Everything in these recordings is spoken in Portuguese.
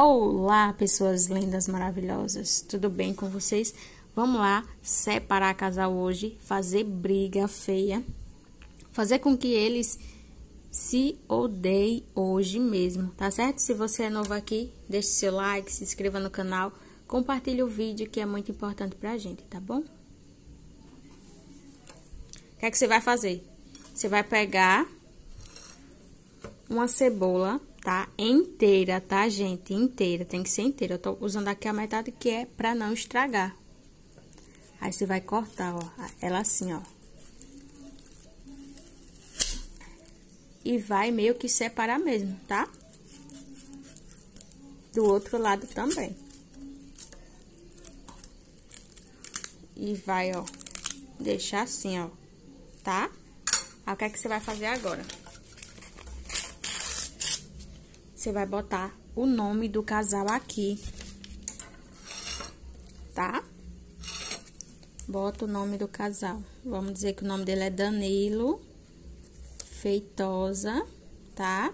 Olá, pessoas lindas, maravilhosas, tudo bem com vocês? Vamos lá separar casal hoje, fazer briga feia, fazer com que eles se odeiem hoje mesmo, tá certo? Se você é novo aqui, deixe seu like, se inscreva no canal, compartilhe o vídeo que é muito importante pra gente, tá bom? O que é que você vai fazer? Você vai pegar uma cebola, tá? Inteira, tá, gente? Inteira, tem que ser inteira. Eu tô usando aqui a metade que é pra não estragar. Aí você vai cortar, ó, ela assim, ó. E vai meio que separar mesmo, tá? Do outro lado também. E vai, ó, deixar assim, ó, tá? Aí o que é que você vai fazer agora? Você vai botar o nome do casal aqui, tá? Bota o nome do casal. Vamos dizer que o nome dele é Danilo Feitosa, tá?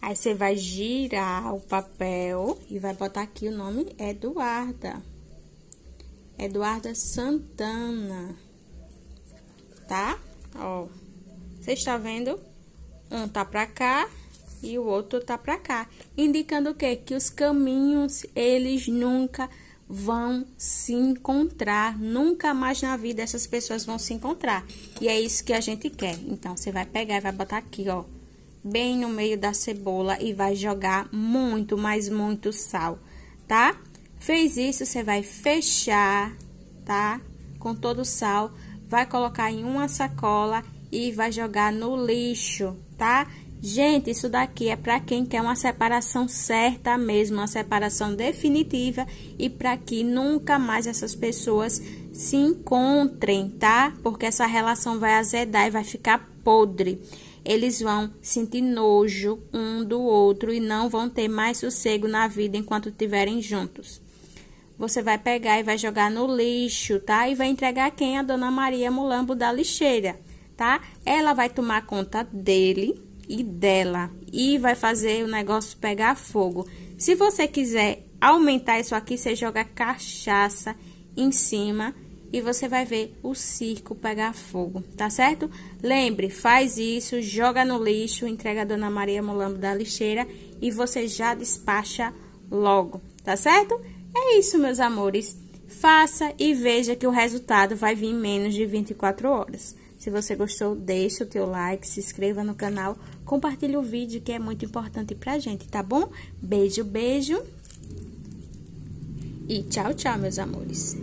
Aí você vai girar o papel e vai botar aqui o nome Eduarda. Eduarda Santana, tá? Ó, você está vendo? Um tá pra cá e o outro tá pra cá, indicando o quê? Que os caminhos, eles nunca vão se encontrar, nunca mais na vida essas pessoas vão se encontrar, e é isso que a gente quer. Então, você vai pegar e vai botar aqui, ó, bem no meio da cebola e vai jogar muito, mas muito sal, tá? Fez isso, você vai fechar, tá? Com todo o sal, vai colocar em uma sacola e vai jogar no lixo, tá? Gente, isso daqui é para quem quer uma separação certa mesmo, uma separação definitiva e para que nunca mais essas pessoas se encontrem, tá? Porque essa relação vai azedar e vai ficar podre. Eles vão sentir nojo um do outro e não vão ter mais sossego na vida enquanto estiverem juntos. Você vai pegar e vai jogar no lixo, tá? E vai entregar quem? A Dona Maria Mulambo da lixeira, tá? Ela vai tomar conta dele e dela, e vai fazer o negócio pegar fogo. Se você quiser aumentar isso aqui, você joga cachaça em cima e você vai ver o circo pegar fogo, tá certo? Lembre, faz isso, joga no lixo, entrega a Dona Maria Mulambo da lixeira e você já despacha logo, tá certo? É isso, meus amores. Faça e veja que o resultado vai vir em menos de 24 horas. Se você gostou, deixa o teu like, se inscreva no canal, compartilhe o vídeo que é muito importante pra gente, tá bom? Beijo, beijo e tchau, tchau, meus amores.